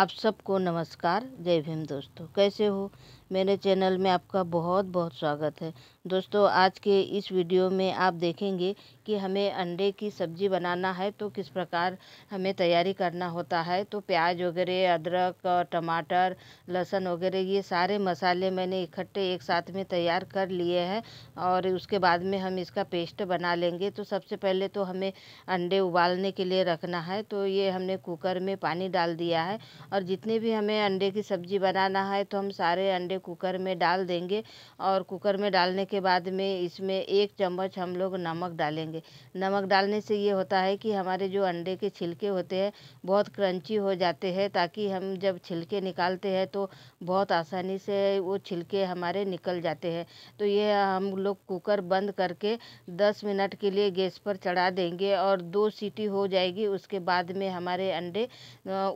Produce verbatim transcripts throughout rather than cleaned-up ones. आप सबको नमस्कार, जय भीम। दोस्तों कैसे हो, मेरे चैनल में आपका बहुत बहुत स्वागत है। दोस्तों आज के इस वीडियो में आप देखेंगे कि हमें अंडे की सब्ज़ी बनाना है तो किस प्रकार हमें तैयारी करना होता है। तो प्याज वगैरह, अदरक, टमाटर, लहसुन वगैरह ये सारे मसाले मैंने इकट्ठे एक साथ में तैयार कर लिए हैं और उसके बाद में हम इसका पेस्ट बना लेंगे। तो सबसे पहले तो हमें अंडे उबालने के लिए रखना है। तो ये हमने कुकर में पानी डाल दिया है और जितने भी हमें अंडे की सब्ज़ी बनाना है तो हम सारे अंडे कुकर में डाल देंगे। और कुकर में डालने के बाद में इसमें एक चम्मच हम लोग नमक डालेंगे। नमक डालने से ये होता है कि हमारे जो अंडे के छिलके होते हैं बहुत क्रंची हो जाते हैं, ताकि हम जब छिलके निकालते हैं तो बहुत आसानी से वो छिलके हमारे निकल जाते हैं। तो ये हम लोग कुकर बंद करके दस मिनट के लिए गैस पर चढ़ा देंगे और दो सीटी हो जाएगी। उसके बाद में हमारे अंडे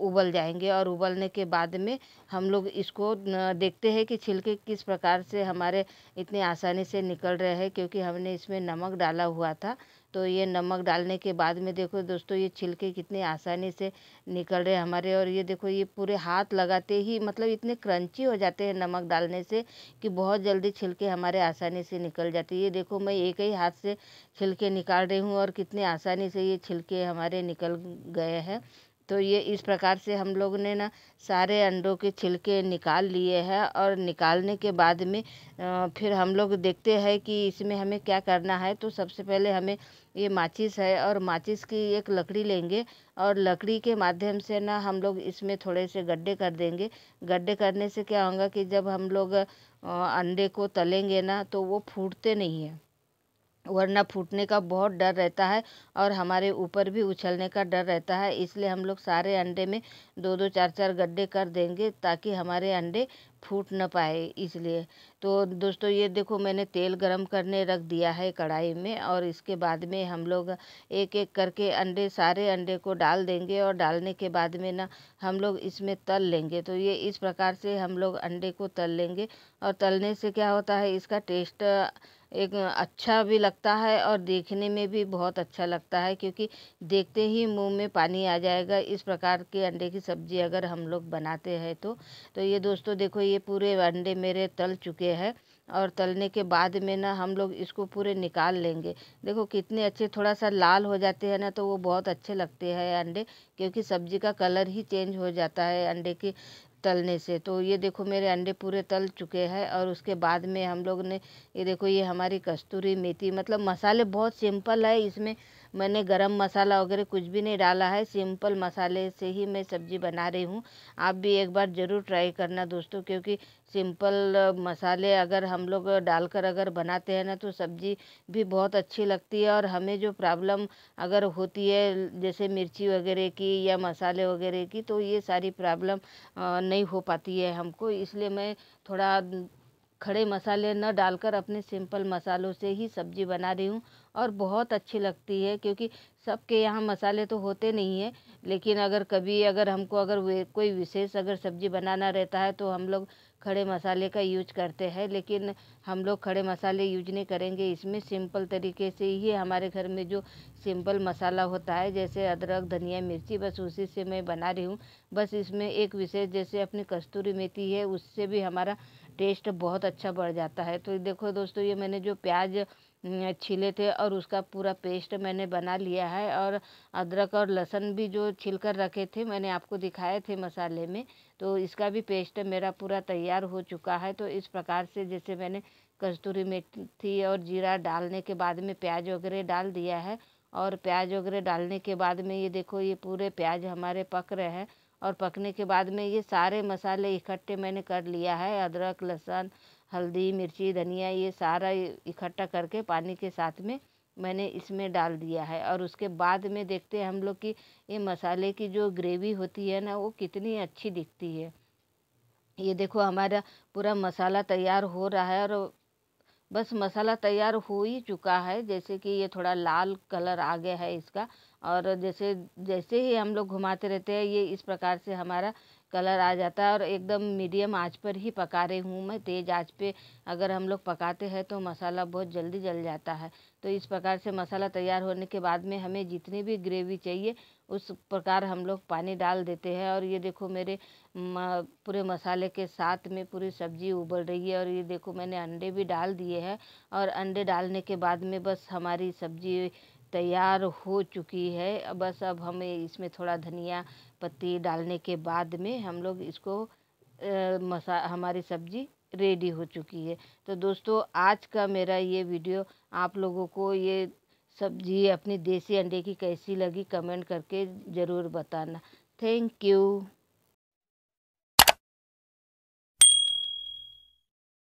उबल जाएंगे और उबलने के बाद में हम लोग इसको देखते हैं कि छिलके किस प्रकार से हमारे इतने आसानी से निकल रहे हैं, क्योंकि हमने इसमें नमक डाला हुआ था। तो ये नमक डालने के बाद में देखो दोस्तों ये छिलके कितने आसानी से निकल रहे हैं हमारे। और ये देखो ये पूरे हाथ लगाते ही मतलब इतने क्रंची हो जाते हैं नमक डालने से कि बहुत जल्दी छिलके हमारे आसानी से निकल जाते हैं। ये देखो मैं एक ही हाथ से छिलके निकाल रही हूँ और कितने आसानी से ये छिलके हमारे निकल गए हैं। तो ये इस प्रकार से हम लोग ने ना सारे अंडों के छिलके निकाल लिए हैं। और निकालने के बाद में फिर हम लोग देखते हैं कि इसमें हमें क्या करना है। तो सबसे पहले हमें ये माचिस है और माचिस की एक लकड़ी लेंगे और लकड़ी के माध्यम से ना हम लोग इसमें थोड़े से गड्ढे कर देंगे। गड्ढे करने से क्या होगा कि जब हम लोग अंडे को तलेंगे ना तो वो फूटते नहीं है, वरना फूटने का बहुत डर रहता है और हमारे ऊपर भी उछलने का डर रहता है। इसलिए हम लोग सारे अंडे में दो दो चार चार गड्ढे कर देंगे ताकि हमारे अंडे फूट न पाए। इसलिए तो दोस्तों ये देखो मैंने तेल गरम करने रख दिया है कढ़ाई में और इसके बाद में हम लोग एक एक करके अंडे सारे अंडे को डाल देंगे। और डालने के बाद में ना हम लोग इसमें तल लेंगे। तो ये इस प्रकार से हम लोग अंडे को तल लेंगे और तलने से क्या होता है इसका टेस्ट एक अच्छा भी लगता है और देखने में भी बहुत अच्छा लगता है, क्योंकि देखते ही मुंह में पानी आ जाएगा। इस प्रकार के अंडे की सब्ज़ी अगर हम लोग बनाते हैं तो तो ये दोस्तों देखो ये पूरे अंडे मेरे तल चुके हैं। और तलने के बाद में ना हम लोग इसको पूरे निकाल लेंगे। देखो कितने अच्छे, थोड़ा सा लाल हो जाते हैं ना तो वो बहुत अच्छे लगते हैं अंडे, क्योंकि सब्ज़ी का कलर ही चेंज हो जाता है अंडे की तलने से। तो ये देखो मेरे अंडे पूरे तल चुके हैं। और उसके बाद में हम लोग ने ये देखो ये हमारी कस्तूरी मेथी, मतलब मसाले बहुत सिंपल है, इसमें मैंने गरम मसाला वगैरह कुछ भी नहीं डाला है। सिंपल मसाले से ही मैं सब्ज़ी बना रही हूँ। आप भी एक बार ज़रूर ट्राई करना दोस्तों, क्योंकि सिंपल मसाले अगर हम लोग डालकर अगर बनाते हैं ना तो सब्ज़ी भी बहुत अच्छी लगती है। और हमें जो प्रॉब्लम अगर होती है जैसे मिर्ची वगैरह की या मसाले वगैरह की, तो ये सारी प्रॉब्लम नहीं हो पाती है हमको। इसलिए मैं थोड़ा खड़े मसाले न डालकर अपने सिंपल मसालों से ही सब्ज़ी बना रही हूँ और बहुत अच्छी लगती है, क्योंकि सबके यहाँ मसाले तो होते नहीं है। लेकिन अगर कभी अगर हमको अगर कोई विशेष अगर सब्ज़ी बनाना रहता है तो हम लोग खड़े मसाले का यूज करते हैं। लेकिन हम लोग खड़े मसाले यूज नहीं करेंगे इसमें, सिंपल तरीके से ही हमारे घर में जो सिंपल मसाला होता है जैसे अदरक, धनिया, मिर्ची, बस उसी से मैं बना रही हूँ। बस इसमें एक विशेष जैसे अपनी कस्तूरी मेथी है, उससे भी हमारा टेस्ट बहुत अच्छा बढ़ जाता है। तो देखो दोस्तों ये मैंने जो प्याज छिले थे और उसका पूरा पेस्ट मैंने बना लिया है। और अदरक और लहसुन भी जो छिलकर रखे थे मैंने आपको दिखाए थे मसाले में, तो इसका भी पेस्ट मेरा पूरा तैयार हो चुका है। तो इस प्रकार से जैसे मैंने कस्तूरी मेथी और जीरा डालने के बाद में प्याज वगैरह डाल दिया है। और प्याज वगैरह डालने के बाद में ये देखो ये पूरे प्याज हमारे पक रहे हैं। और पकने के बाद में ये सारे मसाले इकट्ठे मैंने कर लिया है, अदरक, लहसुन, हल्दी, मिर्ची, धनिया, ये सारा इकट्ठा करके पानी के साथ में मैंने इसमें डाल दिया है। और उसके बाद में देखते हैं हम लोग कि ये मसाले की जो ग्रेवी होती है ना वो कितनी अच्छी दिखती है। ये देखो हमारा पूरा मसाला तैयार हो रहा है और बस मसाला तैयार हो ही चुका है। जैसे कि ये थोड़ा लाल कलर आ गया है इसका। और जैसे जैसे ही हम लोग घुमाते रहते हैं ये इस प्रकार से हमारा कलर आ जाता है। और एकदम मीडियम आंच पर ही पका रही हूँ मैं। तेज़ आंच पे अगर हम लोग पकाते हैं तो मसाला बहुत जल्दी जल जाता है। तो इस प्रकार से मसाला तैयार होने के बाद में हमें जितनी भी ग्रेवी चाहिए उस प्रकार हम लोग पानी डाल देते हैं। और ये देखो मेरे पूरे मसाले के साथ में पूरी सब्जी उबल रही है। और ये देखो मैंने अंडे भी डाल दिए हैं। और अंडे डालने के बाद में बस हमारी सब्जी तैयार हो चुकी है। बस अब हमें इसमें थोड़ा धनिया पत्ती डालने के बाद में हम लोग इसको ए, मसा हमारी सब्जी रेडी हो चुकी है। तो दोस्तों आज का मेरा ये वीडियो आप लोगों को ये सब्जी अपनी देसी अंडे की कैसी लगी कमेंट करके ज़रूर बताना। Thank you.